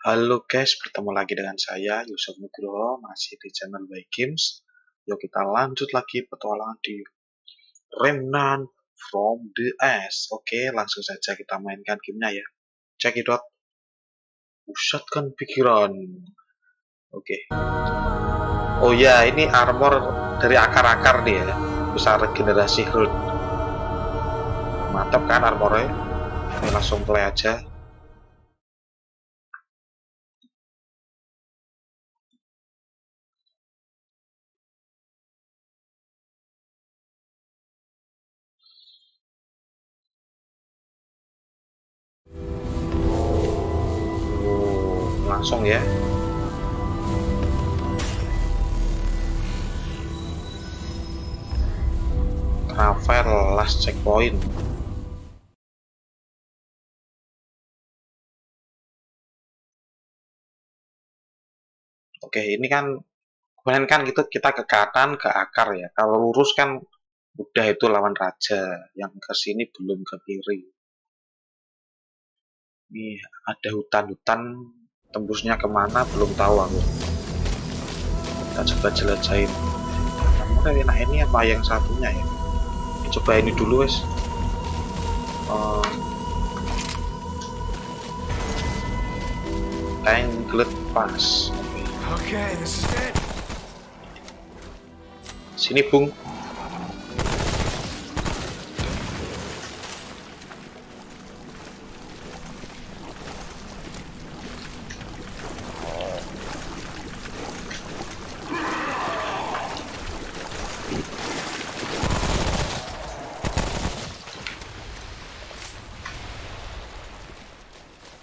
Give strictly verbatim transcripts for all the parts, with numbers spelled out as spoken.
Halo guys, bertemu lagi dengan saya Yusuf Nugroho, masih di channel By Games. Yuk kita lanjut lagi petualangan di Remnant from the Ashes. Oke, langsung saja kita mainkan gamenya ya. Cekidot. Pusatkan pikiran. Oke. Oh ya, ini armor dari akar-akar nih ya. Bisa regenerasi health. Mantap kan armornya. Ini langsung play aja. Langsung ya. Travel last checkpoint. Oke, ini kan kemarin kan gitu kita ke kanan ke akar ya. Kalau lurus kan udah itu lawan raja. Yang ke sini belum ke kiri. Ini ada hutan-hutan. Tembusnya kemana belum tahu aku. Kita coba jelajahin. Nah, enak ini apa yang satunya ya? Coba ini dulu wes. Uh, Tangled Pass. Oke. Okay. Okay, sini bung.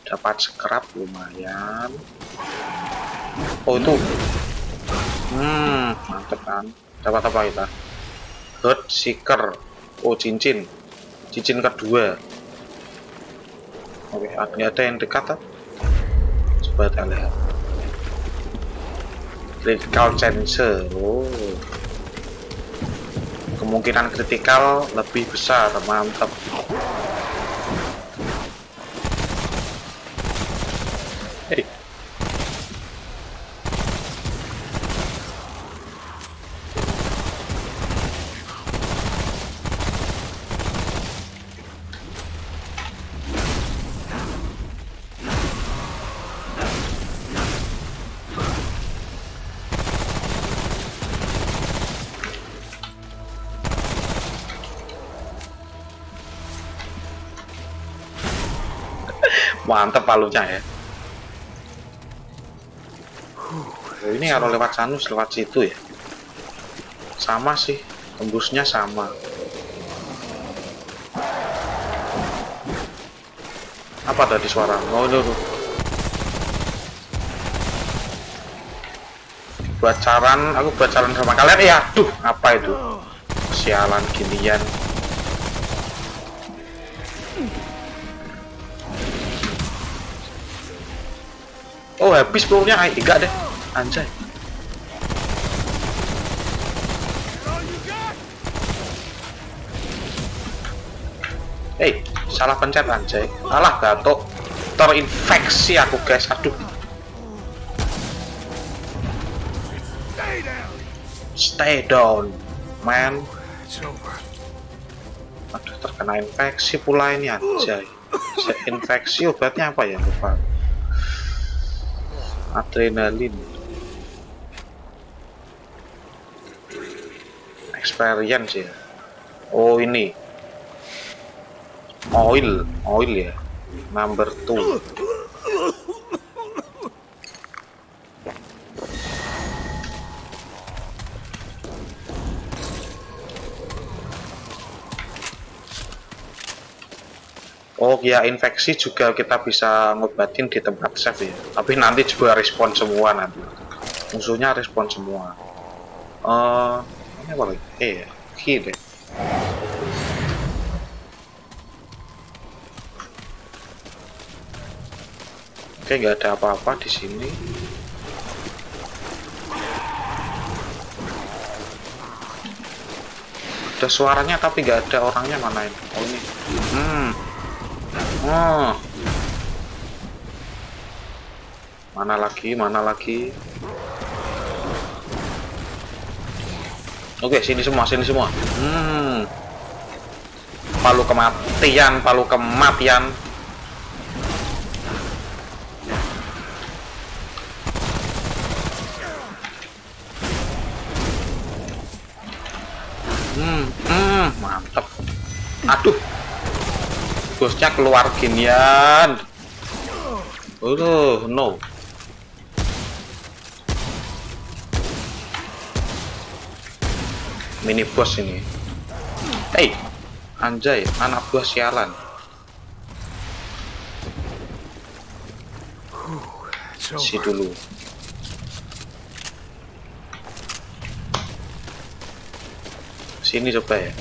Dapat scrap lumayan. Oh itu, hmm mantep kan. Dapat apa kita? Heartseeker. Oh cincin, cincin kedua. Oke, ada yang dekat tak? Coba kita lihat. Critical sensor. Oh, kemungkinan kritikal lebih besar. Mantep. Hey. Mantap palunya ya. Ini kalau lewat sanus lewat situ ya sama sih, tembusnya sama. Apa tadi suara? Oh no, no, no. Bacaran, aku bacaran sama kalian ya. Aduh, apa itu? Sialan ginian. Oh habis pelurunya, ay enggak deh. Anjay. Hey, salah pencet anjay. Alah batuk. Terinfeksi aku guys. Aduh. Stay down. Stay down, man. Aduh, terkena infeksi pula ini anjay. Infeksi obatnya apa ya lupa. Adrenalin. Experience ya. Oh ini oil, oil ya, number two. Oh ya, infeksi juga kita bisa ngobatin di tempat save ya. Tapi nanti juga respon semua nanti. Musuhnya respon semua. Uh, ini apa lagi? Eh, kiri deh. Oke, nggak ada apa-apa di sini. Ada suaranya tapi nggak ada orangnya manain. Oh ini. Hmm. Oh. Mana lagi, mana lagi. Oke, sini semua, sini semua. Hmm. Palu kematian, palu kematian. Hmm, hmm, mantep. Aduh. Bosnya keluar ginian. Oh, no. Mini boss ini. Hey, anjay, anak buah sialan. Si dulu. Sini coba ya.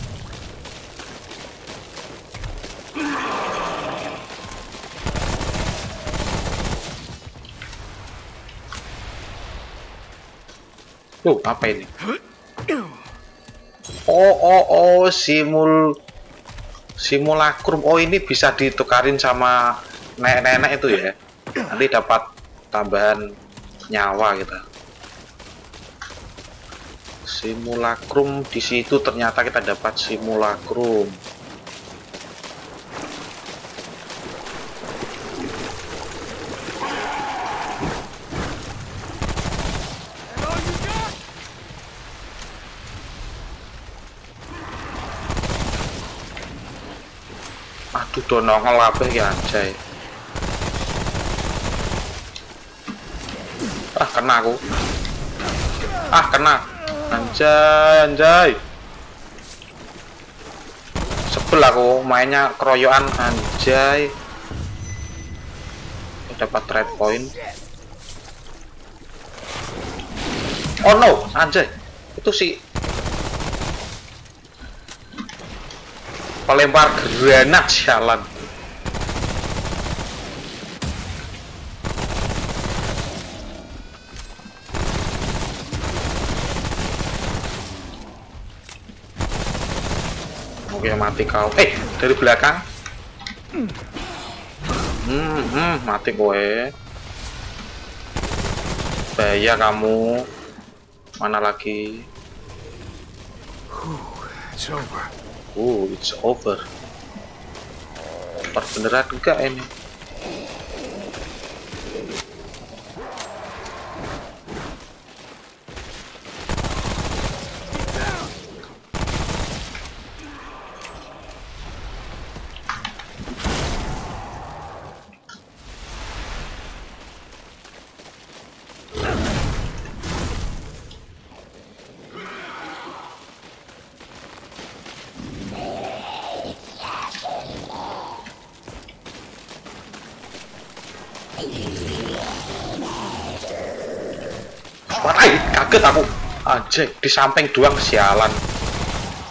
Oh, apa ini? Oh, oh, oh, simul simulacrum. Oh, ini bisa ditukarin sama nenek-nenek itu ya. Nanti dapat tambahan nyawa kita. Simulacrum di situ ternyata kita dapat simulacrum. Udah nongol apa ya anjay. Ah kena aku. Ah kena. Anjay anjay. Sebel aku mainnya keroyokan anjay. Dapat trade point. Oh no anjay. Itu si pelempar granat sialan. Oke mati kau. Eh dari belakang. Hmm, hmm mati gue. Bahaya kamu. Mana lagi? It's over. Oh, it's over. Beneran enggak ini? Kaget aku anjir di samping doang sialan.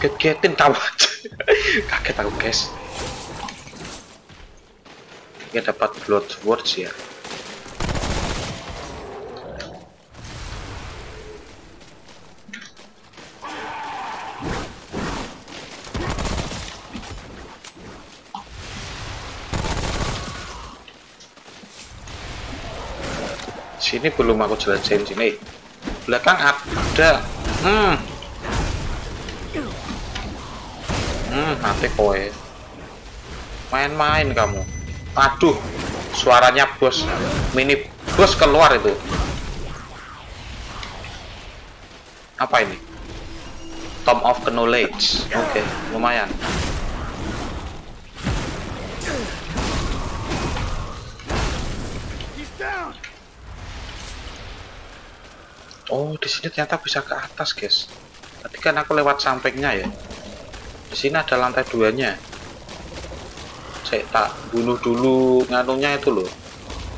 Kegetin tahu aja. Kaget aku guys. Kita dapat Blood Wards ya. Sini belum aku jelasin sini. Belakang ada. Hmm. Hmm, mati kowe. Main-main kamu. Aduh, suaranya bos. Mini bos keluar itu. Apa ini? Tom of knowledge. Oke, okay, lumayan. Oh, di sini ternyata bisa ke atas, guys. Tadi kan aku lewat sampingnya ya. Di sini ada lantai duanya. Saya tak bunuh dulu nganunya itu loh.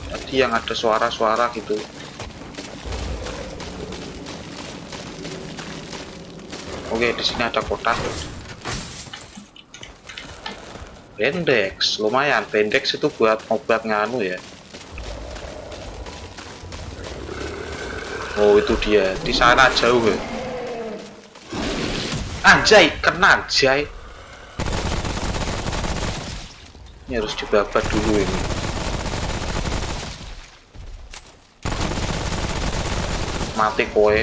Tadi yang ada suara-suara gitu. Oke, di sini ada kotak. Bendex, lumayan. Bendex itu buat obat nganu ya. Oh itu dia di sana jauh ya. Anjay kena anjay. Ini harus dibabat dulu ini. mati kowe.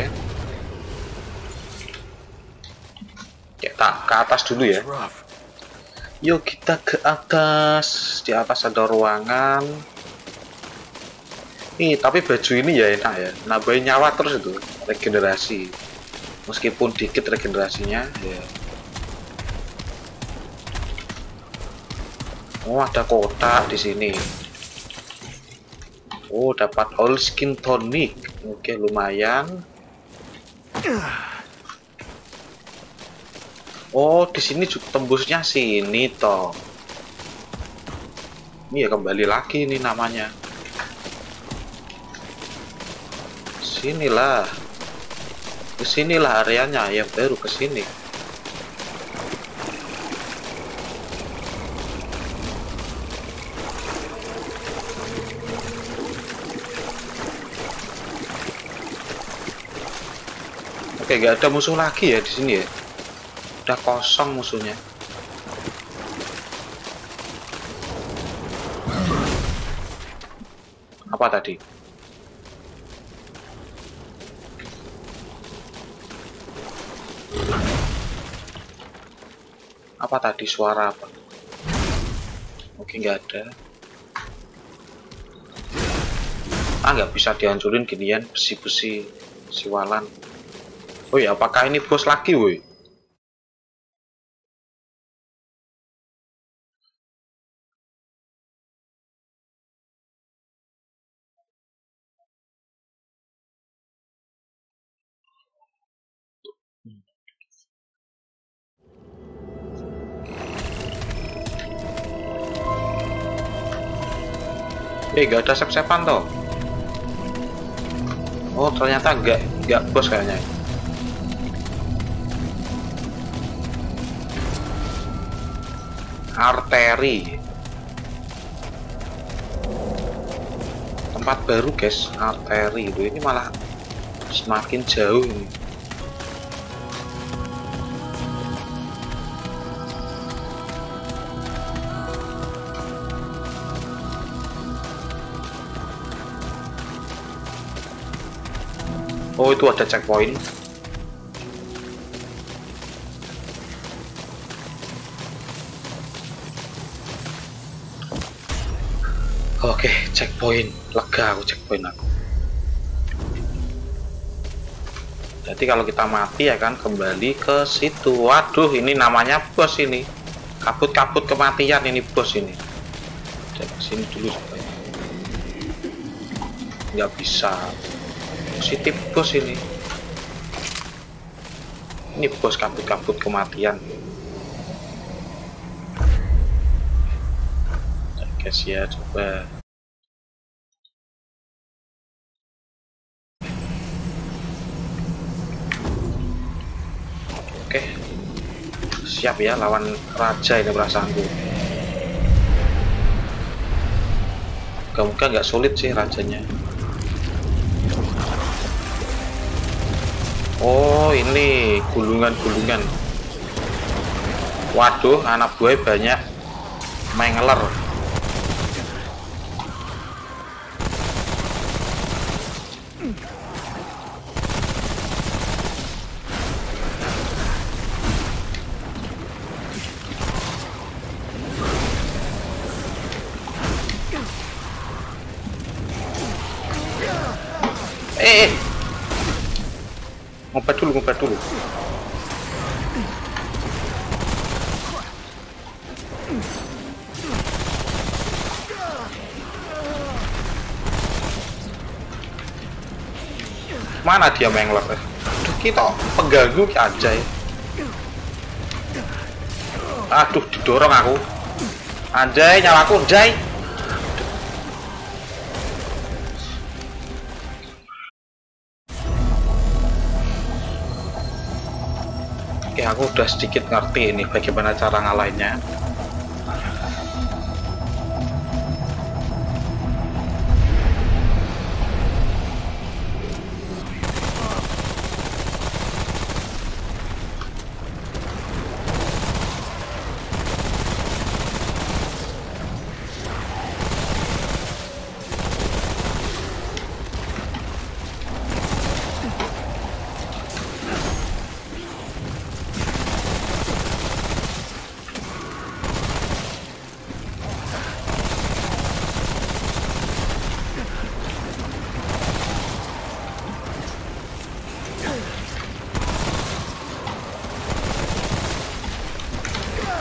Ya, tak ke atas dulu ya. Yuk kita ke atas. Di atas ada ruangan. Ih, tapi baju ini ya enak ya. Nambahin nyawa terus itu, regenerasi. Meskipun dikit regenerasinya ya. Oh, ada kotak di sini. Oh, dapat all skin tonic. Oke, lumayan. Oh, di sini juga tembusnya sini toh. Ini ya kembali lagi ini namanya. Sinilah. Kesinilah areanya yang baru kesini. Oke, nggak ada musuh lagi ya di sini ya. Udah kosong musuhnya. Apa tadi? Apa tadi suara apa? Oke, nggak ada. Ah, nggak bisa dihancurin ginian besi-besi siwalan. Woi, apakah ini bos lagi, woi? Eh, gak ada sep-sepan toh. Oh, ternyata gak, gak bos kayaknya. Arteri, tempat baru guys. Arteri itu ini malah semakin jauh ini. Oh, itu ada checkpoint. Oke, checkpoint. Lega aku checkpoint aku. Jadi kalau kita mati ya kan kembali ke situ. Waduh, ini namanya bos ini. Kabut-kabut kematian ini bos ini. Coba sini dulu. Nggak bisa. Positif bos ini. Ini bos kabut-kabut kematian. Guys ya, coba. Oke, siap ya lawan raja ini perasaanku. Muka-muka nggak sulit sih rajanya. Oh, ini gulungan-gulungan. Waduh, anak buah banyak mangler. Eh, eh. Ngumpet dulu, ngumpet dulu. Mana dia mangler? Aduh, kita pengganggu aja ya. Aduh, didorong aku. Anjay, nyalaku, anjay. Aku udah sedikit ngerti ini bagaimana cara ngalahinnya.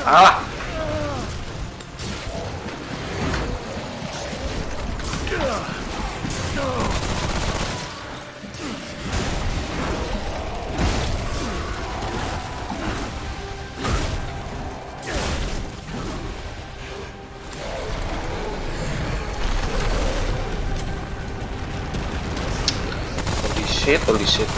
Alah. Holy shit, holy shit.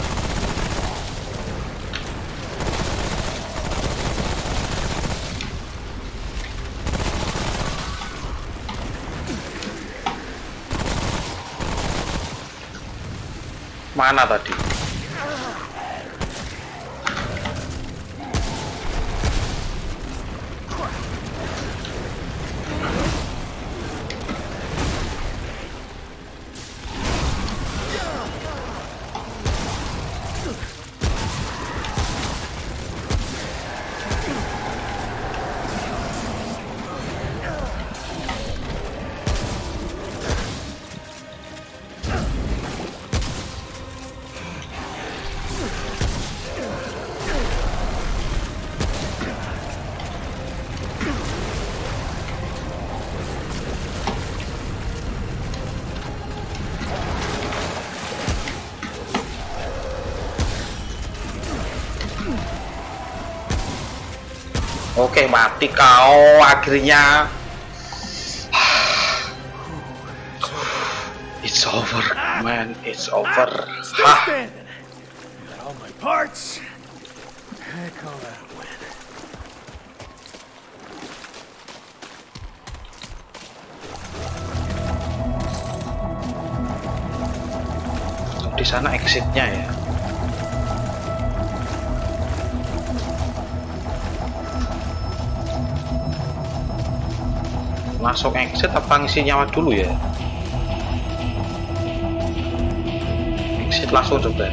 Mana tadi? Oke, mati kau akhirnya. It's over, man. It's over. Hah. Di sana exitnya ya. Masuk exit apa ngisi nyawa dulu ya? Exit langsung coba.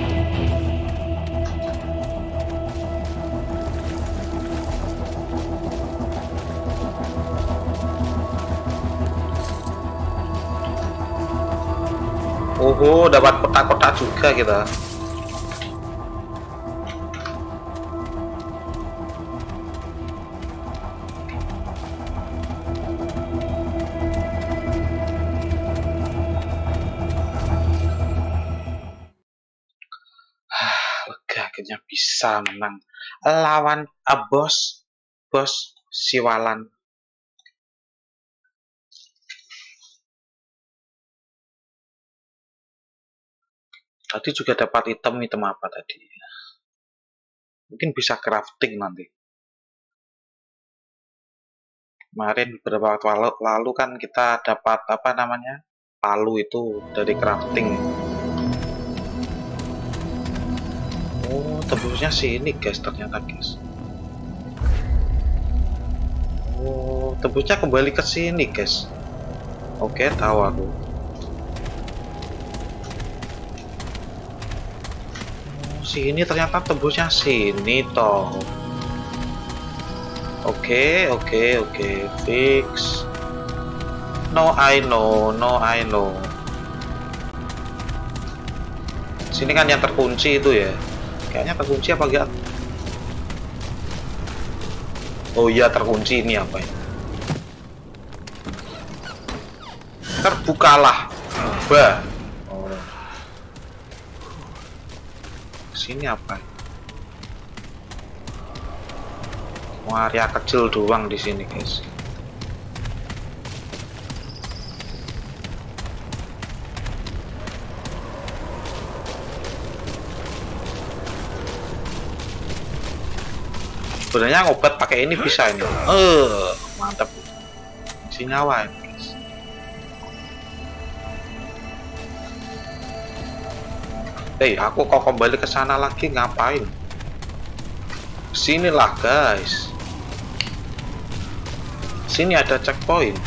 Oh, dapat kotak-kotak juga kita. Bisa menang lawan a bos bos siwalan. Tadi juga dapat item item apa tadi? Mungkin bisa crafting nanti. Kemarin beberapa waktu lalu, lalu kan kita dapat apa namanya palu itu dari crafting. Tembusnya sini guys, ternyata guys. Oh, tembusnya kembali ke sini guys. Oke, tahu aku. Sini ternyata tembusnya sini toh. Oke, oke, oke, fix. No, I know, no, I know. Sini kan yang terkunci itu ya. Kayaknya terkunci apa enggak? Oh iya terkunci, ini apa ya? Terbukalah. Bah. Oh. Sini apa? Wah, area kecil doang di sini, guys. Sebenarnya ngobat pakai ini bisa ini. Eh, uh, mantap. Isi nyawa ini, guys. Hey, aku kok kembali ke sana lagi ngapain? Sinilah, guys. Sini ada checkpoint.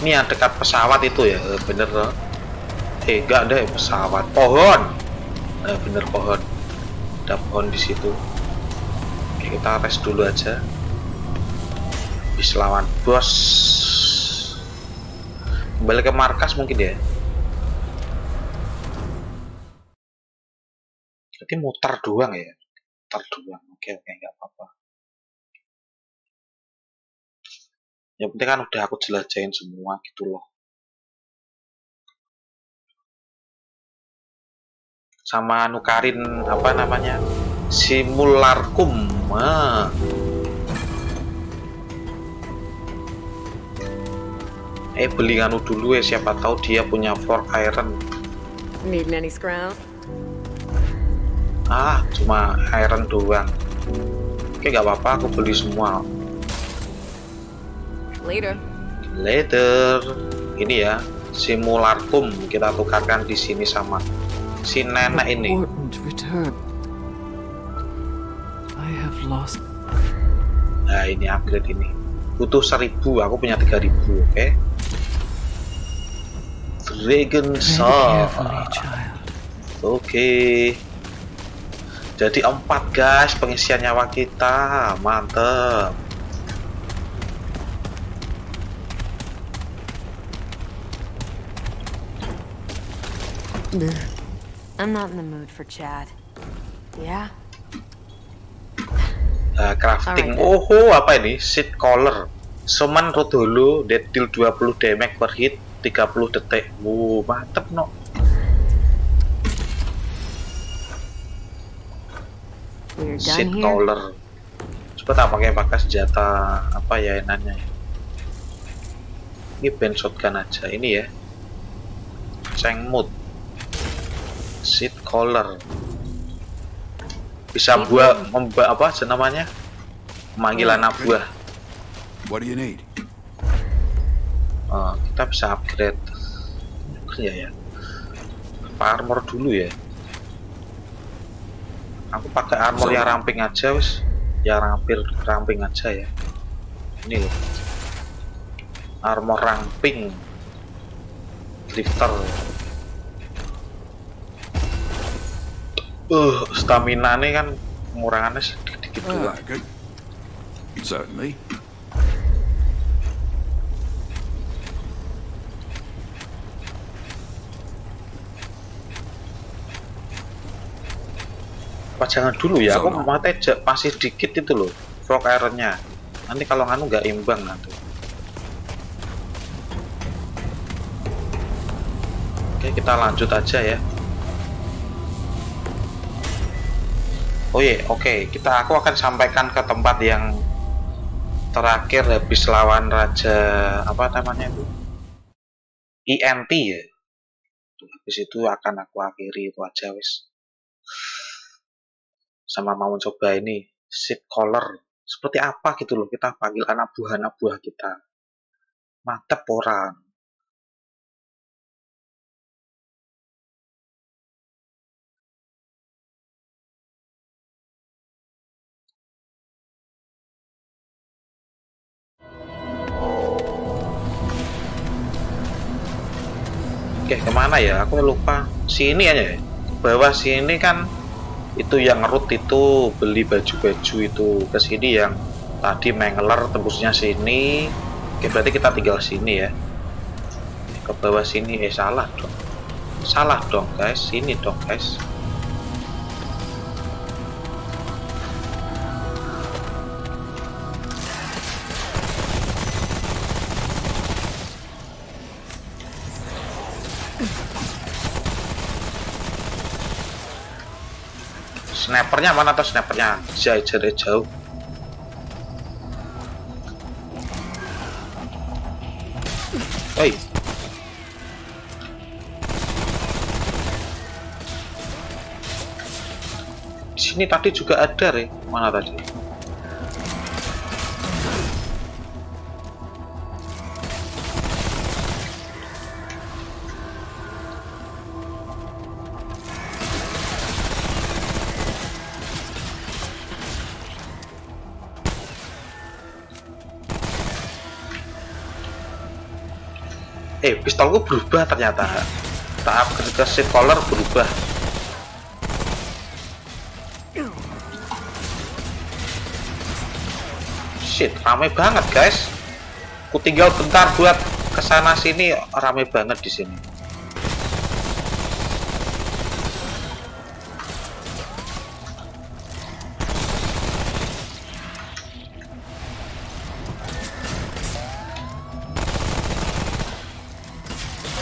Ini yang dekat pesawat itu ya, bener loh. Eh, enggak deh pesawat, pohon. Nah, bener pohon. Ada pohon di situ. Kita tes dulu aja. Habis lawan bos. Kembali ke markas mungkin ya. Jadi muter doang ya. Muter doang. Oke, oke, nggak apa-apa. Yang penting kan udah aku jelajahin semua gitu loh. Sama nukarin apa namanya? Simulacrum. Ah. Eh beli anu dulu ya, siapa tahu dia punya four iron. Need any scrap? Ah, cuma iron doang. Oke, gak apa-apa, aku beli semua. Later. Later. Ini ya, Simulacrum kita tukarkan di sini sama si nenek ini. Nah, ini upgrade ini. Butuh seribu, aku punya tiga ribu, oke? Okay? Dragon Saw. Oke. Okay. Jadi empat guys pengisian nyawa kita, mantep. I'm not in the mood for chat. Yeah. Uh, crafting. Right, oh, apa ini? Seed Caller. Summon Rodolo, dead deal dua puluh damage per hit, tiga puluh detik. Wow, mantep no. Seed Caller. Coba tak pakai pakai senjata apa ya enaknya ya. Ini band shotgun aja ini ya. Cengmut. Seed Caller. Bisa buah memba apa senamanya? Manggil anak buah. What do you need? Oh, kita bisa upgrade. Iya ya. Armor dulu ya. Aku pakai armor so, yang ramping aja wis, yang rampir ramping aja ya. Ini loh, armor ramping Drifter. Uh, stamina nih kan pengurangannya sedikit dulu. Certainly. Apa jangan dulu ya, aku mau tejak masih dikit itu loh frog ironnya, nanti kalau nganu nggak imbang nanti. Oke, kita lanjut aja ya. Oh iya, yeah, oke, okay. Kita aku akan sampaikan ke tempat yang terakhir habis lawan raja apa namanya itu E N T ya. Tuh, habis itu akan aku akhiri itu aja wis. Sama mau coba ini Seed Caller seperti apa gitu loh, kita panggil anak buah anak buah kita, mantep orang. Oke, kemana ya, aku lupa. Sini aja ya, bawah sini kan itu yang root itu beli baju-baju itu ke sini, yang tadi Mangler tembusnya sini. Oke, berarti kita tinggal sini ya, ke bawah sini. Eh salah dong, salah dong guys, sini dong guys. Snipernya mana tuh, snipernya jauh jauh. Oi. Di sini tadi juga ada re, mana tadi? Eh, pistolku berubah ternyata. Tahap ketika Seed Caller berubah. Shit, rame banget guys. Ku tinggal bentar buat kesana sini, rame banget di sini.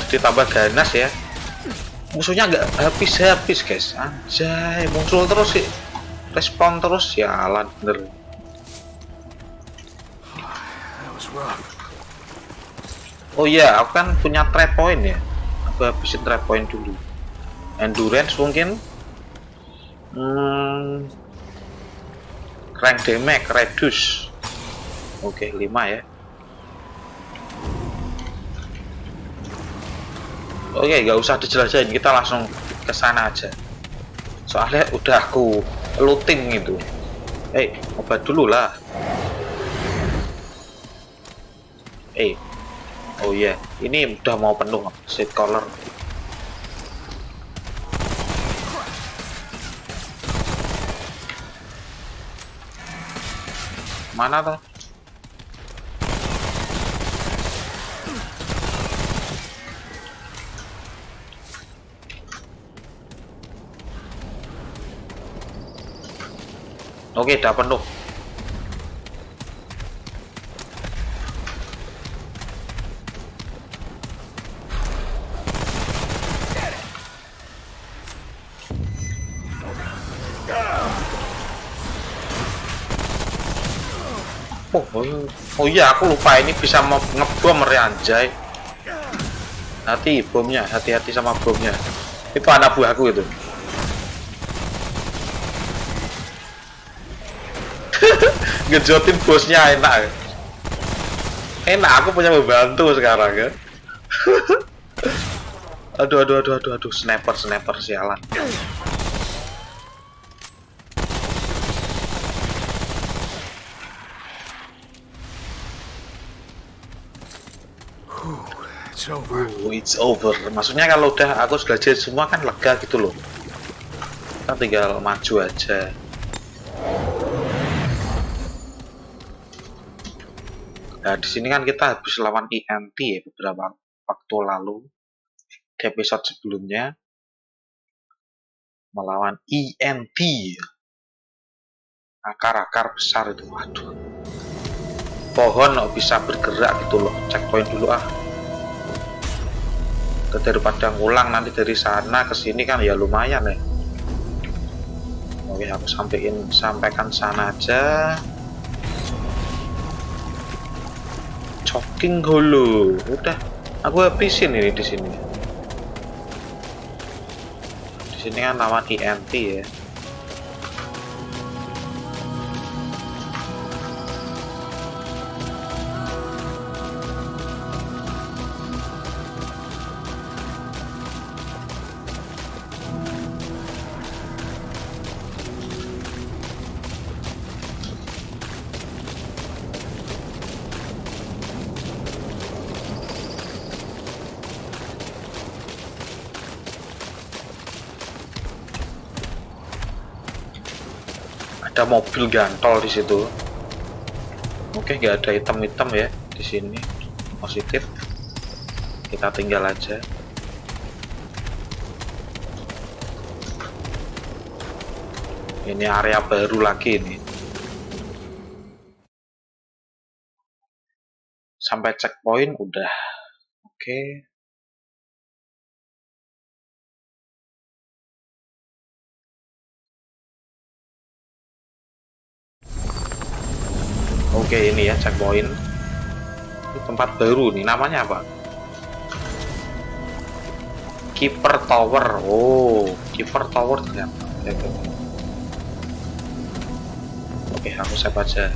ditambah ganas ya, musuhnya nggak habis-habis guys. Anjay, muncul terus sih, respon terus ya, lander. Oh iya, aku kan punya trap point ya, aku habisin trap point dulu. Endurance mungkin, hmm, rank damage reduce, oke lima ya. Oke, nggak usah dijelajahin, kita langsung ke sana aja, soalnya udah aku looting gitu. Eh, hey, obat dulu lah. Eh, hey. Oh iya, yeah. Ini udah mau penuh Seed Caller. Mana tuh? Oke, udah penuh. Oh, oh, oh iya, aku lupa ini bisa ngebom anjay. Nanti bomnya, hati-hati sama bomnya. Itu anak buahku itu. Ngejotin bosnya enak, enak. Aku punya membantu sekarang ya. aduh, aduh, aduh, aduh, aduh, sniper, sniper sialan. It's over. Uh, it's over. Maksudnya kalau udah aku sudah jadi semua kan lega gitu loh. Kita tinggal maju aja. Nah, di sini kan kita habis lawan E M P ya, beberapa waktu lalu di episode sebelumnya melawan E M P, akar-akar besar itu, waduh, pohon oh, bisa bergerak gitu loh. Checkpoint dulu ah, daripada ngulang nanti dari sana ke sini kan ya lumayan ya. Oke, aku sampaikan sampaikan sana aja. Shocking dulu, udah aku habisin ini di sini. Di sini kan lawan E M P ya. Ada mobil gantol di situ. Oke, nggak ada item-item ya di sini. Positif. Kita tinggal aja. Ini area baru lagi ini. Sampai checkpoint udah. Oke. Oke, ini ya checkpoint. Ini tempat baru nih, namanya apa? Keeper Tower. Oh, Keeper Tower ternyata. Oke, aku save aja.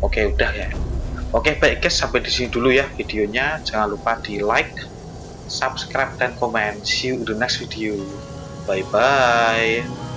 Oke, udah ya. Oke, baik guys, sampai di sini dulu ya videonya. Jangan lupa di like, subscribe, dan komen. See you in the next video. Bye bye.